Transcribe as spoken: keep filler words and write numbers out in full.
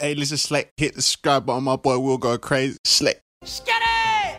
Hey, listen, Slack, hit the subscribe button, my boy will go crazy. Slack. Skitty!